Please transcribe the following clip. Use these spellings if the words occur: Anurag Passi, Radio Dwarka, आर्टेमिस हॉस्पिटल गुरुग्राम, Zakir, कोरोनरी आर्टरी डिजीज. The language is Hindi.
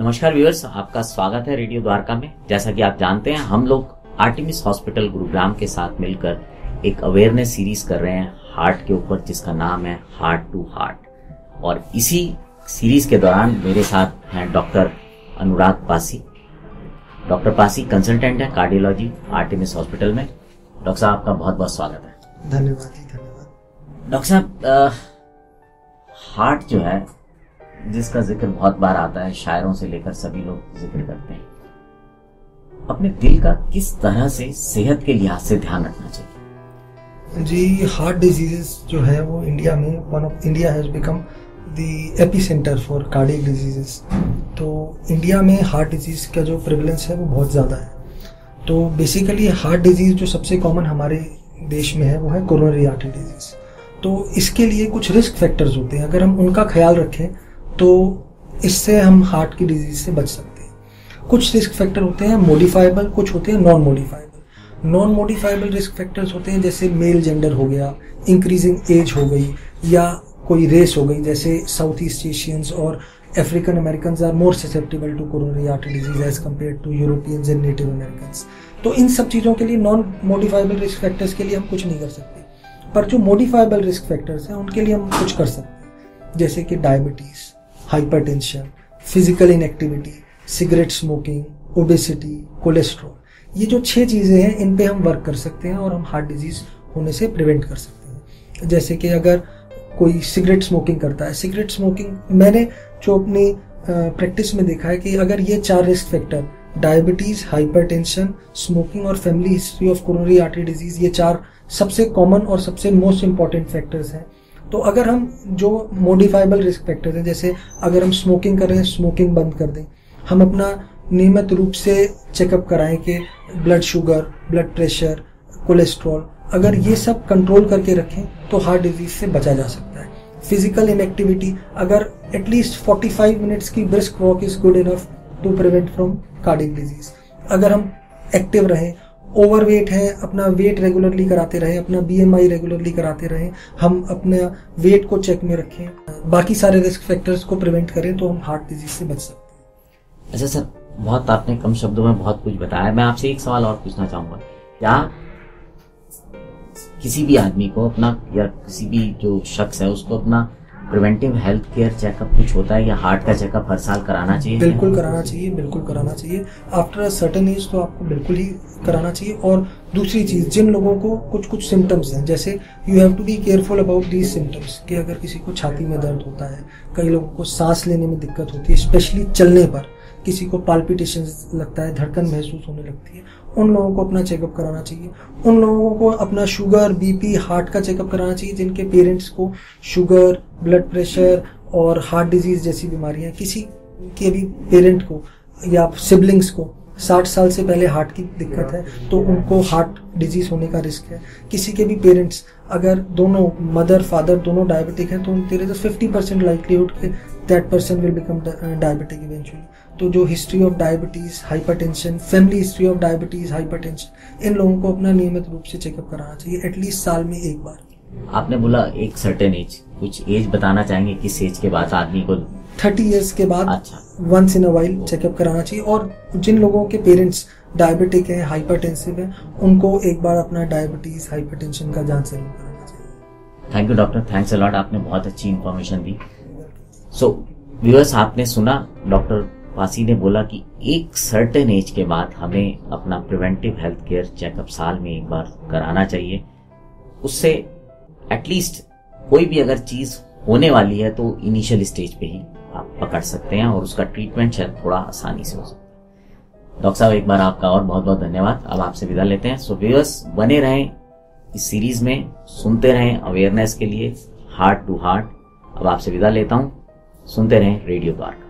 नमस्कार व्यूअर्स, आपका स्वागत है रेडियो द्वारका में। जैसा कि आप जानते हैं, हम लोग आर्टेमिस हॉस्पिटल गुरुग्राम के साथ मिलकर एक अवेयरनेस सीरीज कर रहे हैं हार्ट के ऊपर, जिसका नाम है हार्ट टू हार्ट। और इसी सीरीज के दौरान मेरे साथ हैं doctor Anurag Pasi. Doctor Pasi consultant है कार्डियोलॉजी आर्टेमिस हॉस्पिटल में। डॉक्टर साहब, आपका बहुत बहुत स्वागत है। धन्यवाद। डॉक्टर साहब, हार्ट जो है, जिसका जिक्र बहुत बार आता है, शायरों से लेकर सभी लोग जिक्र करते हैं, अपने दिल का किस तरह से सेहत के लिहाज से ध्यान रखना चाहिए? जी, हार्ट डिजीजेस जो है वो इंडिया में one of India has become the epicentre for cardiac diseases. तो इंडिया में हार्ट डिजीज का जो प्रिवेलेंस है वो बहुत ज़्यादा है। तो बेसिकली हार्ट डिजीज जो सबसे कॉमन हमारे देश में है वो है कोरोनरी आर्टरी डिजीज। तो इसके लिए कुछ रिस्क फैक्टर्स होते हैं, अगर हम उनका ख्याल रखें तो इससे हम हार्ट की डिजीज से बच सकते हैं। कुछ रिस्क फैक्टर होते हैं मोडिफाइबल, कुछ होते हैं non modifiable. Non modifiable risk factors होते हैं जैसे मेल जेंडर हो गया, इंक्रीजिंग एज हो गई, या कोई रेस हो गई, जैसे साउथ ईस्ट एशियंस और African Americans are more susceptible to कोरोनरी आर्टरी डिजीज as compare to Europeans and native Americans. तो इन सब चीज़ों के लिए, नॉन मोडिफाइबल रिस्क फैक्टर्स के लिए हम कुछ नहीं कर सकते, पर जो मोडिफाइबल रिस्क फैक्टर्स हैं उनके लिए हम कुछ कर सकते हैं, जैसे कि diabetes, hypertension, physical inactivity, cigarette smoking, obesity, cholesterol. ये जो 6 चीज़ें हैं, इन पे हम वर्क कर सकते हैं और हम हार्ट डिजीज़ होने से प्रिवेंट कर सकते हैं। जैसे कि अगर कोई सिगरेट स्मोकिंग करता है, सिगरेट स्मोकिंग मैंने जो अपनी प्रैक्टिस में देखा है कि अगर ये 4 risk factor diabetes, hypertension, smoking और family history of coronary artery disease, ये 4 सबसे कॉमन और सबसे मोस्ट इम्पॉर्टेंट फैक्टर्स हैं। तो अगर हम जो मोडिफाइबल रिस्क फैक्टर्स हैं, जैसे अगर हम स्मोकिंग कर रहे हैं, स्मोकिंग बंद कर दें, हम अपना नियमित रूप से चेकअप कराएं कि blood sugar, blood pressure, cholesterol, अगर ये सब कंट्रोल करके रखें तो हार्ट डिजीज से बचा जा सकता है। फिजिकल इनएक्टिविटी, अगर एटलीस्ट 45 मिनट्स की brisk walk is good enough to prevent from cardiac disease. अगर हम एक्टिव रहें, ओवरवेट है, अपना वेट रेगुलरली कराते रहें, अपना बीएमआई रेगुलरली कराते रहें, हम अपना वेट को चेक में रखें, बाकी सारे रिस्क फैक्टर्स को प्रिवेंट करें, तो हम हार्ट डिजीज से बच सकते हैं। अच्छा सर, बहुत आपने कम शब्दों में बहुत कुछ बताया। मैं आपसे एक सवाल और पूछना चाहूँगा, क्या किसी भी आदमी को अपना, या किसी भी जो शख्स है उसको अपना प्रिवेंटिव हेल्थ केयर चेकअप कुछ होता है, या हार्ट का चेकअप हर साल कराना चाहिए? बिल्कुल कराना चाहिए, बिल्कुल कराना चाहिए। आफ्टर अ सर्टेन एज तो आपको बिल्कुल ही कराना चाहिए। और दूसरी चीज़, जिन लोगों को कुछ सिम्टम्स हैं, जैसे you have to be careful about these symptoms, कि अगर किसी को छाती में दर्द होता है, कई लोगों को सांस लेने में दिक्कत होती है, स्पेशली चलने पर, किसी को पाल्पिटेशन लगता है, धड़कन महसूस होने लगती है, उन लोगों को अपना चेकअप कराना चाहिए। उन लोगों को अपना शुगर, बीपी, हार्ट का चेकअप कराना चाहिए जिनके पेरेंट्स को शुगर, ब्लड प्रेशर और हार्ट डिजीज़ जैसी बीमारियां, किसी के भी पेरेंट को या सिबलिंग्स को 60 साल से पहले हार्ट की दिक्कत है तो उनको हार्ट डिजीज़ होने का रिस्क है। किसी के भी पेरेंट्स अगर दोनों, मदर फादर दोनों डायबिटिक हैं, तो उनके लिए 50% लाइवलीहुड के that person will become diabetic eventually. तो जो history of diabetes, hypertension, family history of diabetes, hypertension, इन लोगों को अपना नियमित रूप से चेकअप कराना चाहिए, एटलीस्ट साल में एक बार। आपने बोला एक सर्टेन एज, कुछ एज बताना चाहेंगे किस एज के बाद आदमी को? 30 इयर्स के बाद once in a while checkup कराना चाहिए। और जिन लोगों के पेरेंट्स डायबिटिक है, हाइपरटेंसिव है, उनको एक बार अपना डायबिटीज़, हाइपरटेंशन का जांच जरूर कराना चाहिए। Thank you doctor, thanks a lot, आपने बहुत अच्छी इन्फॉर्मेशन दी। सो व्यूअर्स, आपने सुना, डॉक्टर पासी ने बोला कि एक सर्टेन एज के बाद हमें अपना प्रिवेंटिव हेल्थ केयर चेकअप साल में एक बार कराना चाहिए। उससे एटलीस्ट कोई भी अगर चीज़ होने वाली है तो इनिशियल स्टेज पे ही आप पकड़ सकते हैं और उसका ट्रीटमेंट शायद थोड़ा आसानी से हो सकता है। डॉक्टर साहब, एक बार आपका और बहुत बहुत धन्यवाद। अब आपसे विदा लेते हैं। सो व्यूअर्स, बने रहें इस सीरीज में, सुनते रहें अवेयरनेस के लिए हार्ट टू हार्ट। अब आपसे विदा लेता हूँ, सुनते रहें रेडियो द्वारका।